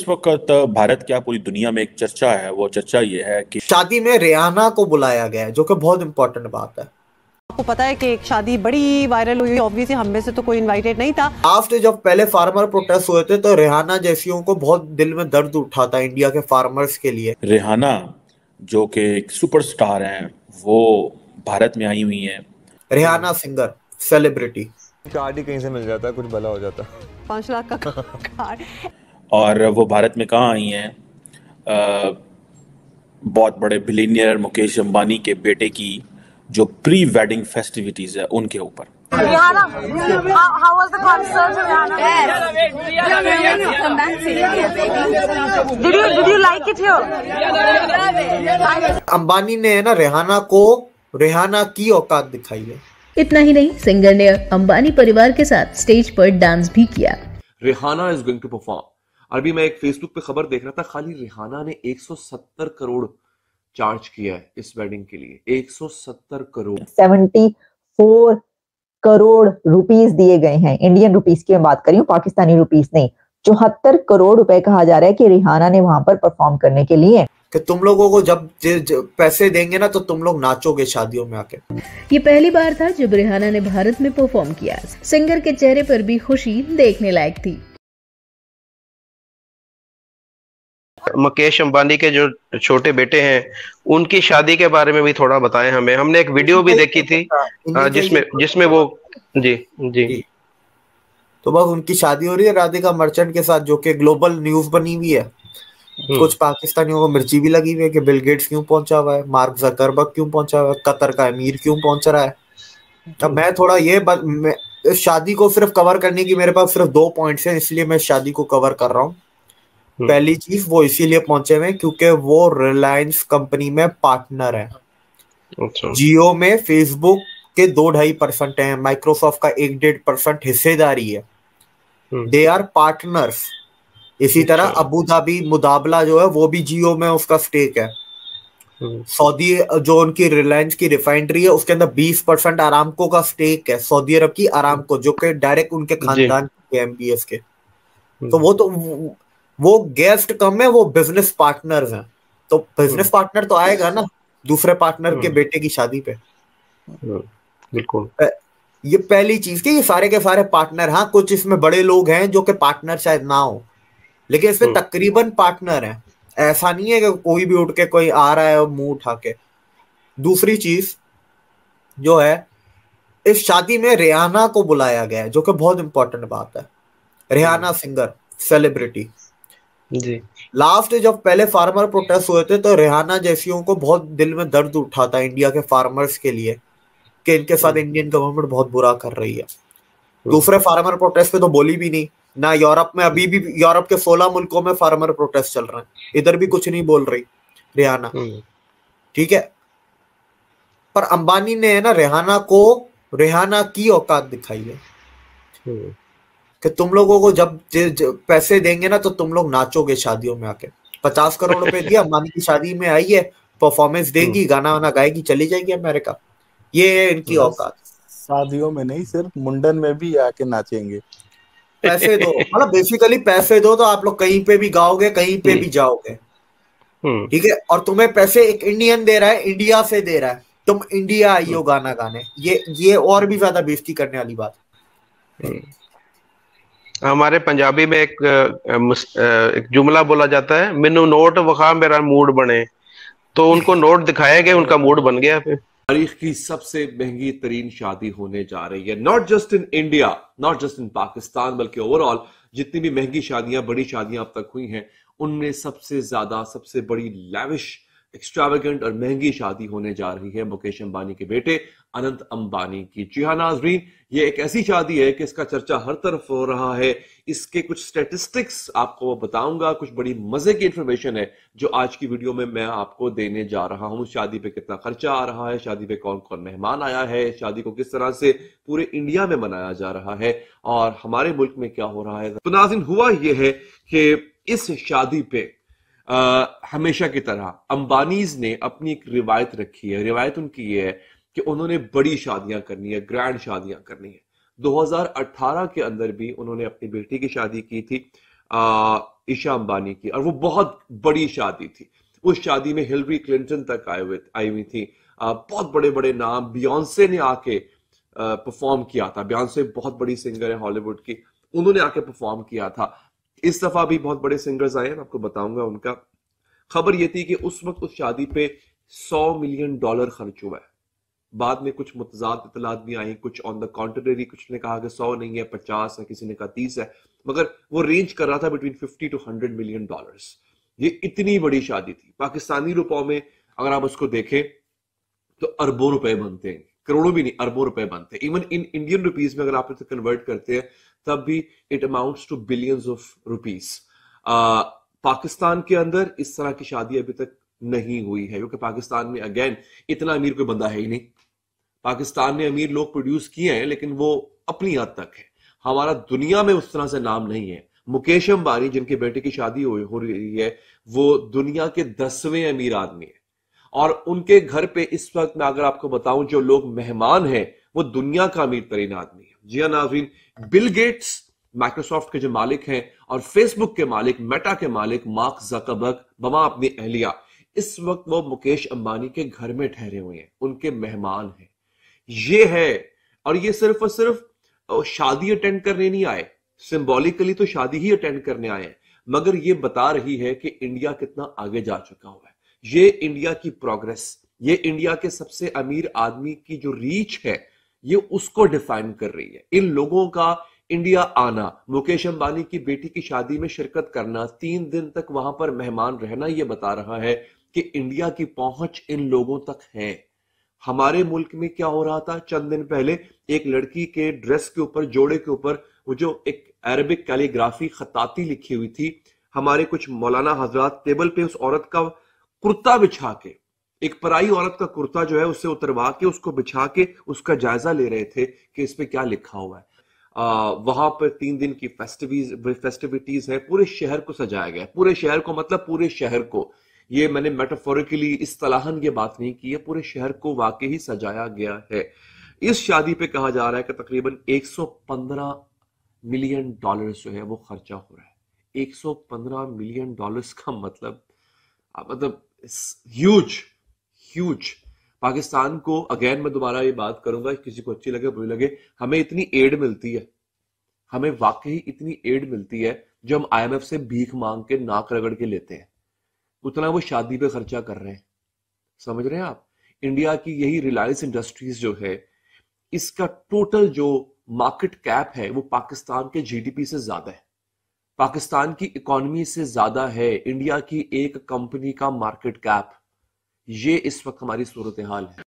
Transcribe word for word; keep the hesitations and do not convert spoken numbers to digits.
इस वक्त भारत क्या पूरी दुनिया में एक चर्चा है, वो चर्चा ये है कि शादी में रेहाना को बुलाया गया है, जो कि बहुत इम्पोर्टेंट बात है। आपको पता है कि एक शादी बड़ी वायरल हुई, ऑब्वियसली हम में से तो कोई इनवाइटेड नहीं था। आफ्टर जब पहले फार्मर प्रोटेस्ट हुए थे तो रेहाना जैसियों को बहुत दिल में दर्द उठा था इंडिया के फार्मर्स के लिए। रेहाना जो कि एक सुपरस्टार हैं, वो भारत में आई हुई हैं। रेहाना सिंगर सेलिब्रिटी, कार्ड ही कहीं से मिल जाता, कुछ भला हो जाता। पाँच लाख का कार्ड, और वो भारत में कहाँ आई हैं? बहुत बड़े बिलियनियर मुकेश अंबानी के बेटे की जो प्री वेडिंग फेस्टिविटीज है उनके ऊपर। अंबानी ने ना रेहाना को रेहाना की औकात दिखाई है। इतना ही नहीं, सिंगर ने अंबानी परिवार के साथ स्टेज पर डांस भी किया। Rihanna is going to perform. अभी मैं एक फेसबुक पे खबर देख रहा था, खाली रिहाना ने एक सौ सत्तर करोड़ चार्ज किया है इस वेडिंग के लिए। एक सौ सत्तर करोड़ चौहत्तर करोड़ रुपीस दिए गए हैं, इंडियन रुपीस की मैं बात कर रही हूँ, पाकिस्तानी रुपीस नहीं। चौहत्तर करोड़ रुपए कहा जा रहा है कि रिहाना ने वहां पर परफॉर्म करने के लिए। कि तुम लोगों को जब ज, ज, पैसे देंगे ना तो तुम लोग नाचोगे शादियों में आके। ये पहली बार था जब रिहाना ने भारत में परफॉर्म किया। सिंगर के चेहरे पर भी खुशी देखने लायक थी। मुकेश अंबानी के जो छोटे बेटे हैं उनकी शादी के बारे में भी थोड़ा बताएं हमें। हमने एक वीडियो भी देखी थी जिसमें जिसमें वो जी जी तो बस उनकी शादी हो रही है राधिका मर्चेंट के साथ, जो कि ग्लोबल न्यूज बनी हुई है। कुछ पाकिस्तानियों को मिर्ची भी लगी हुई है कि बिल गेट्स क्यों पहुंचा हुआ है, मार्क जकरबर्ग क्यों पहुंचा हुआ है, कतर का अमीर क्यों पहुंच रहा है। तो मैं थोड़ा ये ब, मैं, शादी को सिर्फ कवर करने की मेरे पास सिर्फ दो पॉइंट्स हैं, इसलिए मैं शादी को कवर कर रहा हूँ। पहली चीज, वो इसीलिए पहुंचे हुए क्योंकि वो रिलायंस कंपनी में पार्टनर है। जियो में फेसबुक के दो ढाई परसेंट है, माइक्रोसॉफ्ट का एक डेढ़ परसेंट हिस्सेदारी है। They are partners. इसी तरह अबू धाबी मुदाबला जो है वो भी जियो में उसका स्टेक है। सऊदी जो उनकी रिलायंस की रिफाइनरी है उसके अंदर बीस परसेंट आरामको का स्टेक है, सऊदी अरब की आरामको, जो कि डायरेक्ट उनके खानदान के एमबीएस के। तो वो तो वो गेस्ट कम है, वो बिजनेस पार्टनर्स हैं। तो बिजनेस पार्टनर तो आएगा ना दूसरे पार्टनर के बेटे की शादी पे। बिल्कुल, ये पहली चीज कि ये सारे के सारे पार्टनर। हाँ, कुछ इसमें बड़े लोग हैं जो कि पार्टनर शायद ना हो, लेकिन इसमें तकरीबन पार्टनर हैं। ऐसा नहीं है कि कोई भी उठ के कोई आ रहा है मुंह उठा के। दूसरी चीज जो है, इस शादी में रेहाना को बुलाया गया है, जो कि बहुत इंपॉर्टेंट बात है। Rihanna singer celebrity ji. Last जब पहले फार्मर प्रोटेस्ट हुए थे तो रेहाना जैसियों को बहुत दिल में दर्द उठा था इंडिया के फार्मर्स के लिए कि इनके साथ इंडियन गवर्नमेंट बहुत बुरा कर रही है। दूसरे फार्मर प्रोटेस्ट पे तो बोली भी नहीं ना। यूरोप में अभी भी यूरोप के सोलह मुल्कों में फार्मर प्रोटेस्ट चल रहे हैं, इधर भी कुछ नहीं बोल रही रेहाना। ठीक है, पर अंबानी ने ना रेहाना को रेहाना की औकात दिखाई है कि तुम लोगों को जब ज, ज, पैसे देंगे ना तो तुम लोग नाचोगे शादियों में आके। पचास करोड़ रुपए दिया, अंबानी की शादी में आई है, परफॉर्मेंस देगी, गाना वाना गाएगी, चली जाएगी अमेरिका। ये इनकी औकात। शादियों में नहीं, सिर्फ मुंडन में भी आके नाचेंगे। पैसे दो, मतलब बेसिकली पैसे दो तो आप लोग कहीं पे भी गाओगे, कहीं पे भी जाओगे। ठीक है, और तुम्हें पैसे एक इंडियन दे रहा है, इंडिया से दे रहा है, तुम इंडिया आई हो गाना गाने। ये ये और भी ज्यादा बेइज्जती करने वाली बात है। हमारे पंजाबी में एक, एक जुमला बोला जाता है, मेनू नोट वखा मेरा मूड बने। तो उनको नोट दिखाया गया, उनका मूड बन गया। फिर तारीख की सबसे महंगी तरीन शादी होने जा रही है, not just in India, not just in Pakistan, बल्कि ओवरऑल जितनी भी महंगी शादियां, बड़ी शादियां अब तक हुई हैं, उनमें सबसे ज्यादा, सबसे बड़ी लैविश, एक्स्ट्रावेगेंट और महंगी शादी होने जा रही है मुकेश अंबानी के बेटे अनंत अंबानी की। जी हाँ नाजरीन, ये एक ऐसी शादी है कि इसका चर्चा हर तरफ हो रहा है। इसके कुछ स्टैटिस्टिक्स आपको बताऊंगा, कुछ बड़ी मजे की इंफॉर्मेशन है जो आज की वीडियो में मैं आपको देने जा रहा हूँ। शादी पे कितना खर्चा आ रहा है, शादी पे कौन कौन मेहमान आया है, शादी को किस तरह से पूरे इंडिया में मनाया जा रहा है और हमारे मुल्क में क्या हो रहा है। तो नाज़रीन, हुआ यह है कि इस शादी पे आ, हमेशा की तरह अंबानीज ने अपनी एक रिवायत रखी है। रिवायत उनकी ये है कि उन्होंने बड़ी शादियां करनी है, ग्रैंड शादियां करनी है। दो हज़ार अठारह के अंदर भी उन्होंने अपनी बेटी की शादी की थी ईशा अंबानी की, और वो बहुत बड़ी शादी थी। उस शादी में हिलरी क्लिंटन तक आए हुए आई हुई थी, बहुत बड़े बड़े नाम। बियोंसे ने आके परफॉर्म किया था, बियोंसे बहुत बड़ी सिंगर है हॉलीवुड की, उन्होंने आके परफॉर्म किया था। इस दफा भी बहुत बड़े सिंगर्स आए हैं, आपको बताऊंगा उनका। खबर ये थी कि उस वक्त उस शादी पे सौ मिलियन डॉलर खर्च हुआ है। बाद में कुछ मुतजाद इतलात भी आई, कुछ ऑन द कॉन्ट्रेरी, कुछ ने कहा कि सौ नहीं है, पचास है, किसी ने कहा तीस है, मगर वो रेंज कर रहा था between fifty to hundred million dollars. ये इतनी बड़ी शादी थी। पाकिस्तानी रुपयों में अगर आप उसको देखें तो अरबों रुपए बनते हैं, करोड़ों भी नहीं, अरबों रुपए बनते हैं। इवन इन इंडियन रुपीज में अगर आप इसे कन्वर्ट करते हैं तब भी it amounts to billions of rupees. Pakistan के अंदर इस तरह की शादी अभी तक नहीं हुई है, क्योंकि पाकिस्तान में अगेन इतना अमीर कोई बंदा है ही नहीं। पाकिस्तान में अमीर लोग प्रोड्यूस किए हैं, लेकिन वो अपनी हद तक है। हमारा दुनिया में उस तरह से नाम नहीं है। मुकेश अंबानी, जिनके बेटे की शादी हो रही है, वो दुनिया के दसवें अमीर आदमी है, और उनके घर पे इस वक्त मैं अगर आपको बताऊं जो लोग मेहमान हैं वो दुनिया का अमीर तरीन आदमी है। जी हां नाज़रीन, बिल गेट्स माइक्रोसॉफ्ट के जो मालिक हैं, और फेसबुक के मालिक, मेटा के मालिक मार्क ज़करबर्ग बमा अपनी अहलिया, इस वक्त वो मुकेश अंबानी के घर में ठहरे हुए हैं, उनके मेहमान हैं। ये है, और ये सिर्फ और सिर्फ शादी अटेंड करने नहीं आए, सिंबॉलिकली तो शादी ही अटेंड करने आए हैं, मगर ये बता रही है कि इंडिया कितना आगे जा चुका हुआ है। ये इंडिया की प्रोग्रेस, ये इंडिया के सबसे अमीर आदमी की जो रीच है, ये उसको डिफाइन कर रही है। इन लोगों का इंडिया आना, मुकेश अंबानी की बेटी की शादी में शिरकत करना, तीन दिन तक वहां पर मेहमान रहना, ये बता रहा है कि इंडिया की पहुंच इन लोगों तक है। हमारे मुल्क में क्या हो रहा था चंद दिन पहले, एक लड़की के ड्रेस के ऊपर, जोड़े के ऊपर, वो जो एक अरबिक कैलीग्राफी खताती लिखी हुई थी, हमारे कुछ मौलाना हजरात टेबल पे उस औरत का कुर्ता बिछा के, एक पराई औरत का कुर्ता जो है उससे उतरवा के उसको बिछा के उसका जायजा ले रहे थे कि इस पे क्या लिखा हुआ है। आ, वहां पर तीन दिन की फेस्टिविटीज फेस्टिविटीज है, पूरे शहर को सजाया गया है। पूरे शहर को मतलब पूरे शहर को, ये मैंने मेटाफोरिकली इस तलाहन की बात नहीं की है, पूरे शहर को वाकई ही सजाया गया है। इस शादी पे कहा जा रहा है कि तकरीबन एक सौ पंद्रह मिलियन डॉलर जो है वो खर्चा हो रहा है। एक सौ पंद्रह मिलियन डॉलर का मतलब मतलब ह्यूज ह्यूज। पाकिस्तान को अगेन मैं दोबारा ये बात करूंगा, किसी को अच्छी लगे बुरी लगे, हमें इतनी एड मिलती है, हमें वाकई इतनी एड मिलती है जो हम आईएमएफ से भीख मांग के नाक रगड़ के लेते हैं, उतना वो शादी पे खर्चा कर रहे हैं। समझ रहे हैं आप? इंडिया की यही रिलायंस इंडस्ट्रीज जो है, इसका टोटल जो मार्केट कैप है वो पाकिस्तान के जीडीपी से ज्यादा है, पाकिस्तान की इकोनॉमी से ज्यादा है इंडिया की एक कंपनी का मार्केट कैप। ये इस वक्त हमारी सूरत हाल है।